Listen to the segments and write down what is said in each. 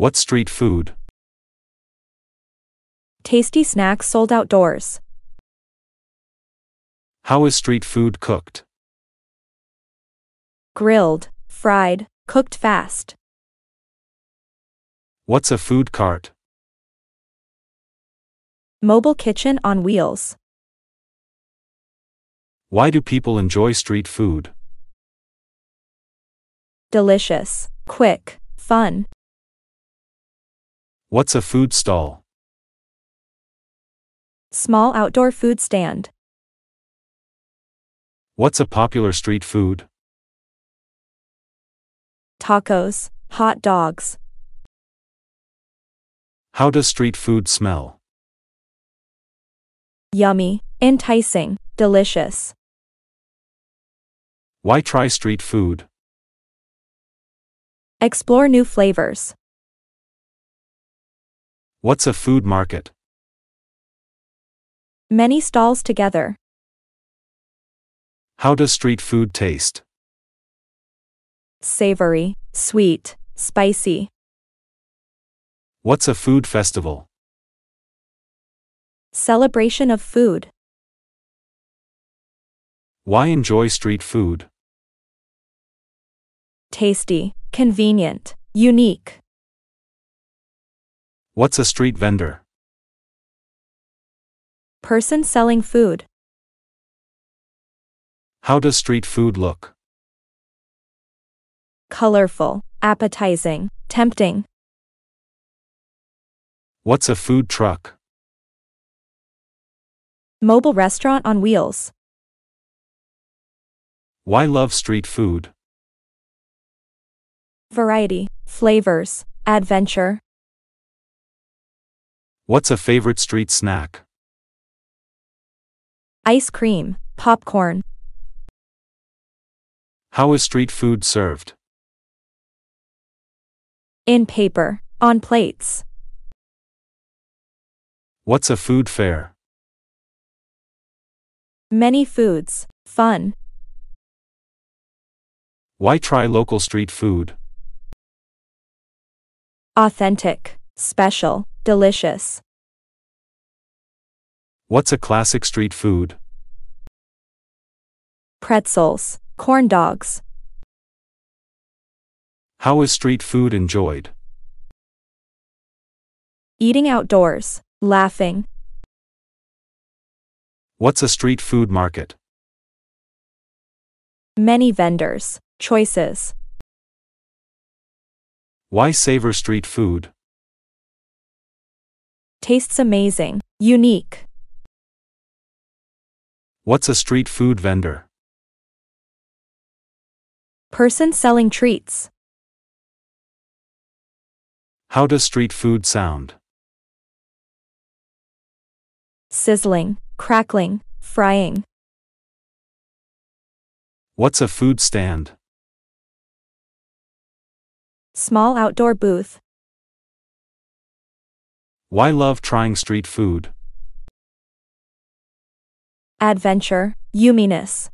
What's street food? Tasty snacks sold outdoors. How is street food cooked? Grilled, fried, cooked fast. What's a food cart? Mobile kitchen on wheels. Why do people enjoy street food? Delicious, quick, fun. What's a food stall? Small outdoor food stand. What's a popular street food? Tacos, hot dogs. How does street food smell? Yummy, enticing, delicious. Why try street food? Explore new flavors. What's a food market? Many stalls together. How does street food taste? Savory, sweet, spicy. What's a food festival? Celebration of food. Why enjoy street food? Tasty, convenient, unique. What's a street vendor? Person selling food. How does street food look? Colorful, appetizing, tempting. What's a food truck? Mobile restaurant on wheels. Why love street food? Variety, flavors, adventure. What's a favorite street snack? Ice cream, popcorn. How is street food served? In paper, on plates. What's a food fair? Many foods, fun. Why try local street food? Authentic, special, delicious. What's a classic street food? Pretzels, corn dogs. How is street food enjoyed? Eating outdoors, laughing. What's a street food market? Many vendors, choices. Why savor street food? Tastes amazing, unique. What's a street food vendor? Person selling treats. How does street food sound? Sizzling, crackling, frying. What's a food stand? Small outdoor booth. Why love trying street food? Adventure, yumminess.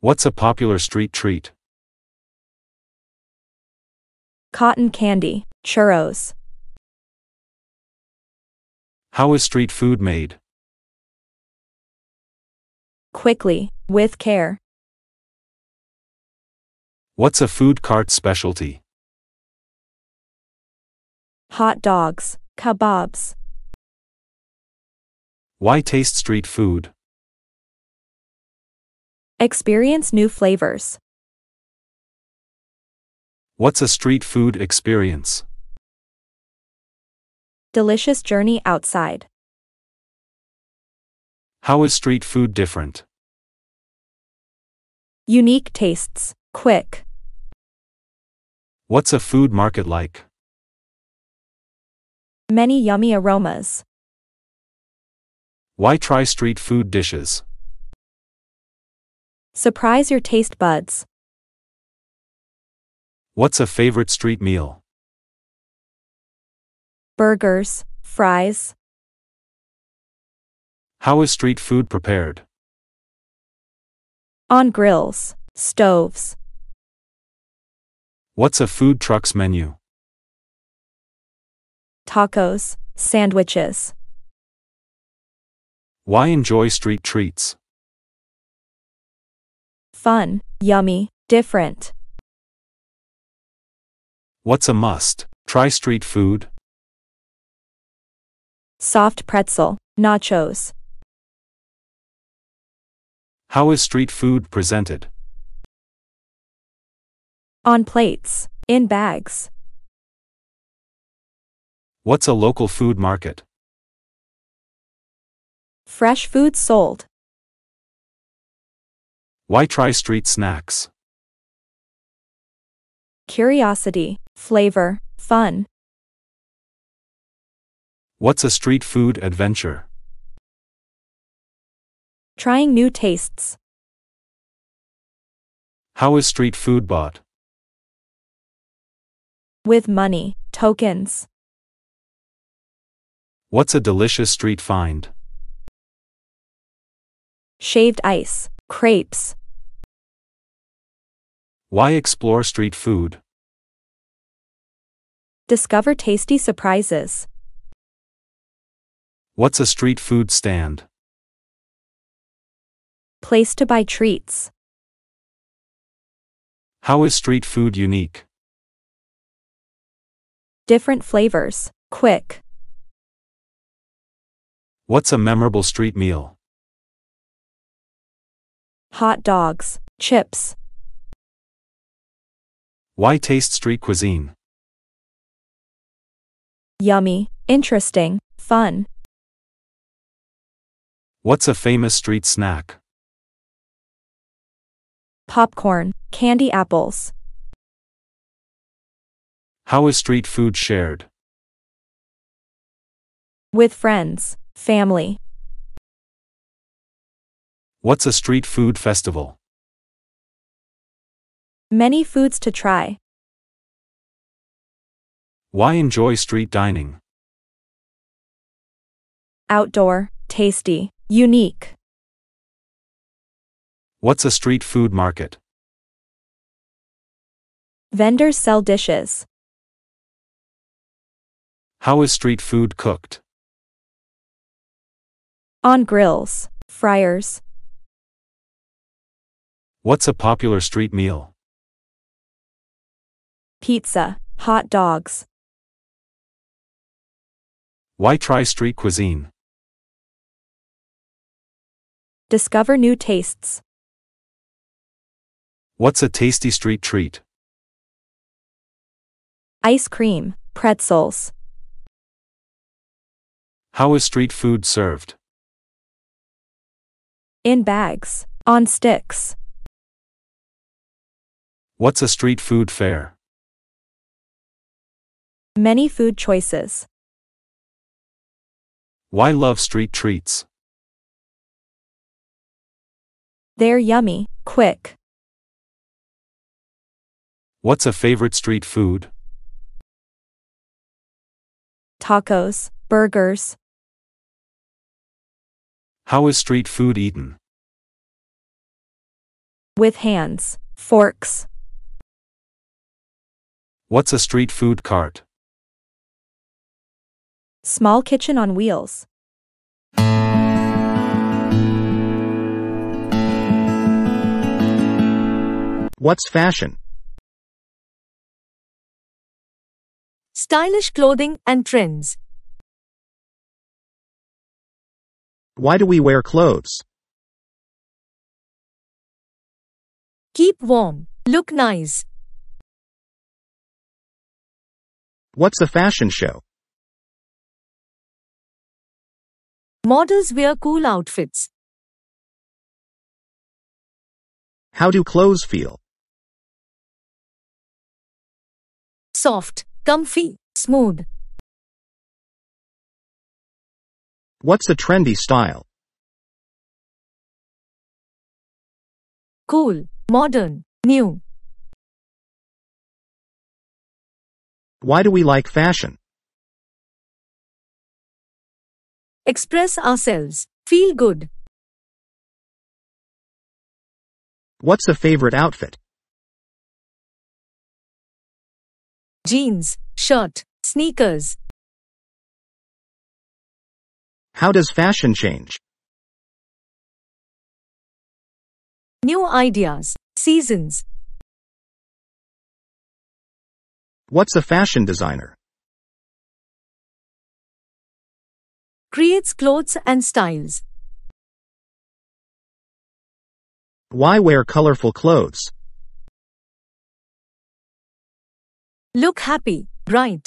What's a popular street treat? Cotton candy, churros. How is street food made? Quickly, with care. What's a food cart specialty? Hot dogs, kebabs. Why taste street food? Experience new flavors. What's a street food experience? Delicious journey outside. How is street food different? Unique tastes, quick. What's a food market like? Many yummy aromas. Why try street food dishes? Surprise your taste buds. What's a favorite street meal? Burgers, fries. How is street food prepared? On grills, stoves. What's a food truck's menu? Tacos, sandwiches. Why enjoy street treats? Fun, yummy, different. What's a must? Try street food? Soft pretzel, nachos. How is street food presented? On plates, in bags. What's a local food market? Fresh food sold. Why try street snacks? Curiosity, flavor, fun. What's a street food adventure? Trying new tastes. How is street food bought? With money, tokens. What's a delicious street find? Shaved ice, crepes. Why explore street food? Discover tasty surprises. What's a street food stand? Place to buy treats. How is street food unique? Different flavors, quick. What's a memorable street meal? Hot dogs, chips. Why taste street cuisine? Yummy, interesting, fun. What's a famous street snack? Popcorn, candy apples. How is street food shared? With friends, family. What's a street food festival? Many foods to try. Why enjoy street dining? Outdoor, tasty, unique. What's a street food market? Vendors sell dishes. How is street food cooked? On grills, fryers. What's a popular street meal? Pizza, hot dogs. Why try street cuisine? Discover new tastes. What's a tasty street treat? Ice cream, pretzels. How is street food served? In bags, on sticks. What's a street food fair? Many food choices. Why love street treats? They're yummy, quick. What's a favorite street food? Tacos, burgers. How is street food eaten? With hands, forks. What's a street food cart? Small kitchen on wheels. What's fashion? Stylish clothing and trends. Why do we wear clothes? Keep warm, look nice. What's a fashion show? Models wear cool outfits. How do clothes feel? Soft, comfy, smooth. What's a trendy style? Cool, modern, new. Why do we like fashion? Express ourselves, feel good. What's a favorite outfit? jeans, shirt, sneakers. How does fashion change? New ideas, seasons. What's a fashion designer? Creates clothes and styles. Why wear colorful clothes? Look happy, bright.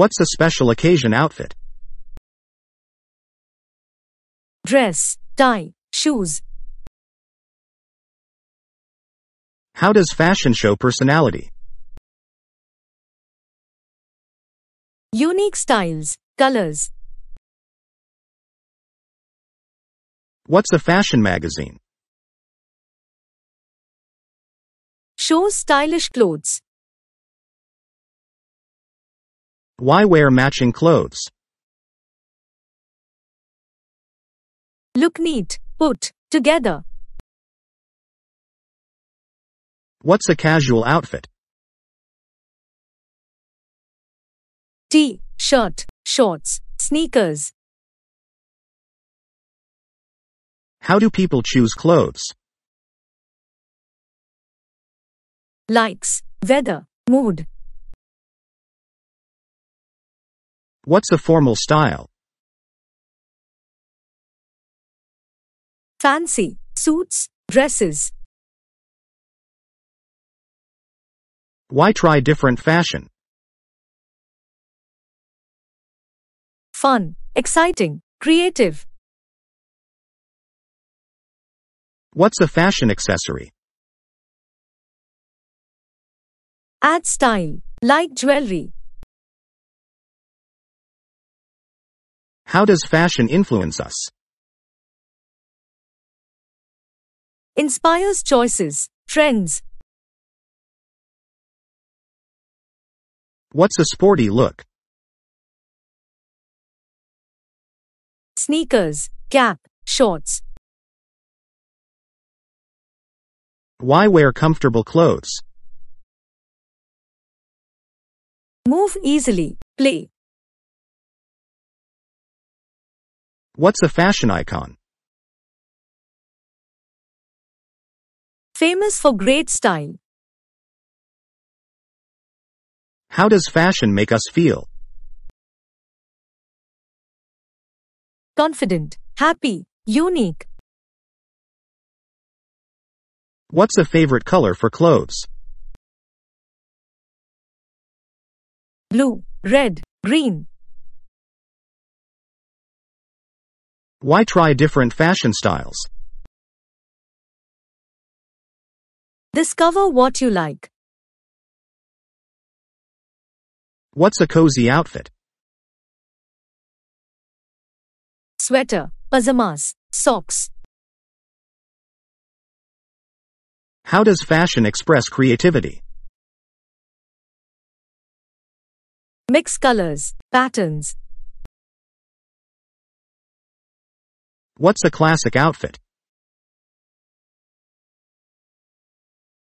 What's a special occasion outfit? Dress, tie, shoes. How does fashion show personality? Unique styles, colors. What's a fashion magazine? Shows stylish clothes. Why wear matching clothes? Look neat, put together. What's a casual outfit? Tee, shirt, shorts, sneakers. How do people choose clothes? Likes, weather, mood. What's a formal style? Fancy, suits, dresses. Why try different fashion? Fun, exciting, creative. What's a fashion accessory? Add style, like jewelry. How does fashion influence us? Inspires choices, trends. What's a sporty look? Sneakers, cap, shorts. Why wear comfortable clothes? Move easily, play. What's a fashion icon? Famous for great style. How does fashion make us feel? Confident, happy, unique. What's a favorite color for clothes? Blue, red, green. Why try different fashion styles? Discover what you like. What's a cozy outfit? Sweater, pajamas, socks. How does fashion express creativity? Mix colors, patterns. What's a classic outfit?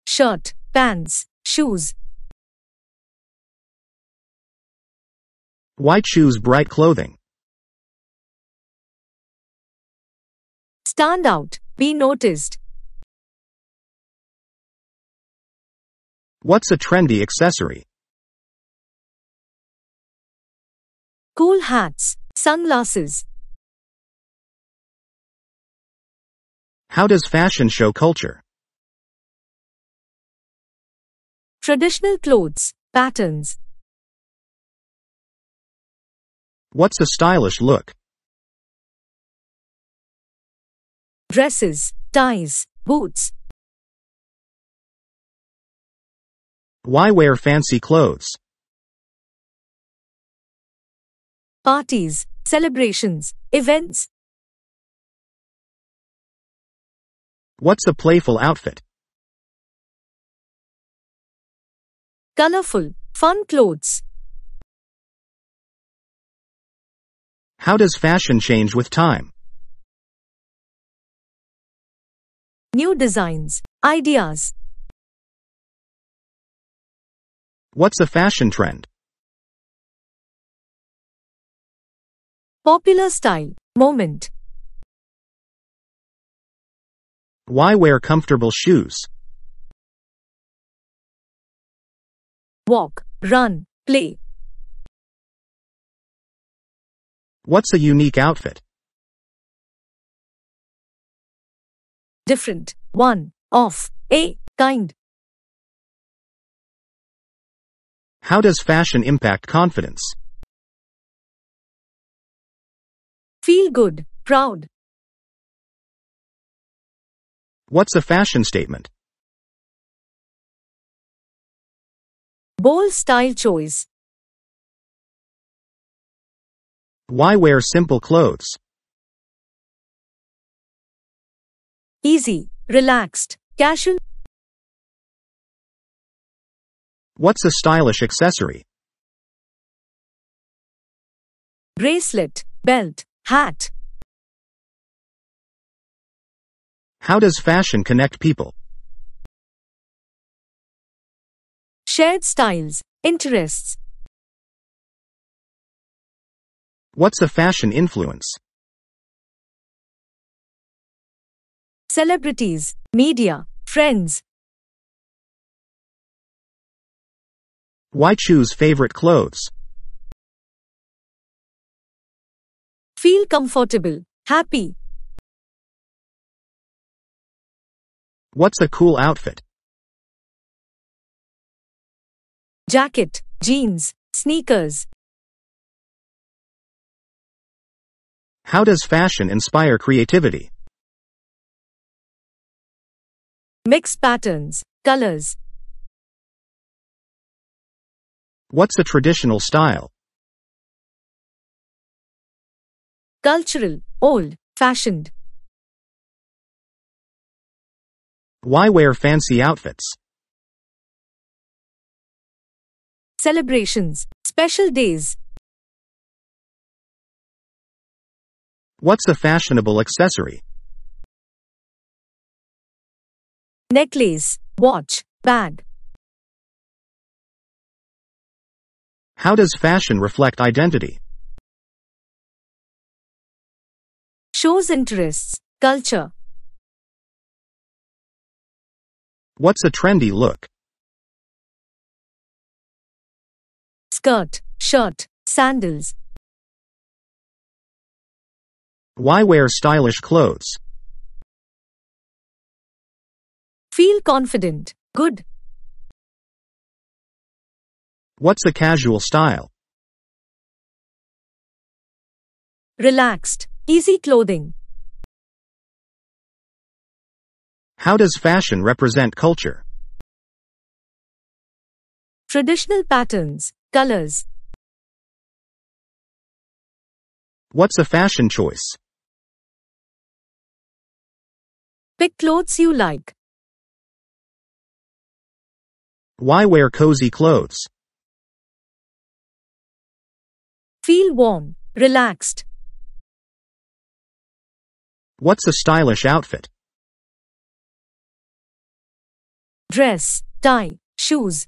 Shirt, pants, shoes. Why choose bright clothing? Stand out, be noticed. What's a trendy accessory? Cool hats, sunglasses. How does fashion show culture? Traditional clothes, patterns. What's a stylish look? Dresses, ties, boots. Why wear fancy clothes? Parties, celebrations, events. What's a playful outfit? Colorful, fun clothes. How does fashion change with time? New designs, ideas. What's a fashion trend? Popular style, moment. Why wear comfortable shoes? Walk, run, play. What's a unique outfit? Different, one, off, a kind. How does fashion impact confidence? Feel good, proud. What's a fashion statement? Bold style choice. Why wear simple clothes? Easy, relaxed, casual. What's a stylish accessory? Bracelet, belt, hat. How does fashion connect people? Shared styles, interests. What's a fashion influence? Celebrities, media, friends. Why choose favorite clothes? Feel comfortable, happy. What's a cool outfit? Jacket, jeans, sneakers. How does fashion inspire creativity? Mix patterns, colors. What's a traditional style? Cultural, old, fashioned. Why wear fancy outfits? Celebrations, special days. What's a fashionable accessory? Necklace, watch, bag. How does fashion reflect identity? Shows interests, culture. What's a trendy look? Skirt, shirt, sandals. Why wear stylish clothes? Feel confident, good. What's a casual style? Relaxed, easy clothing. How does fashion represent culture? Traditional patterns, colors. What's a fashion choice? Pick clothes you like. Why wear cozy clothes? Feel warm, relaxed. What's a stylish outfit? Dress, tie, shoes.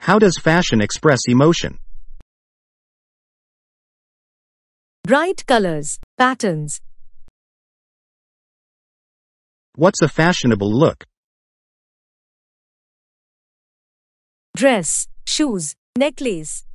How does fashion express emotion? Bright colors, patterns. What's a fashionable look? Dress, shoes, necklace.